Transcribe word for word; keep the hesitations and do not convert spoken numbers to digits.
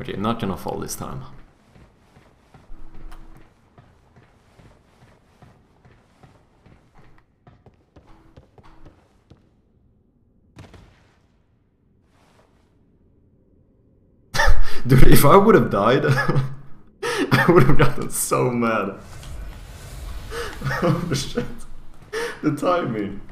Okay, not gonna fall this time. Dude, if I would have died, I would have gotten so mad. Oh shit, the timing.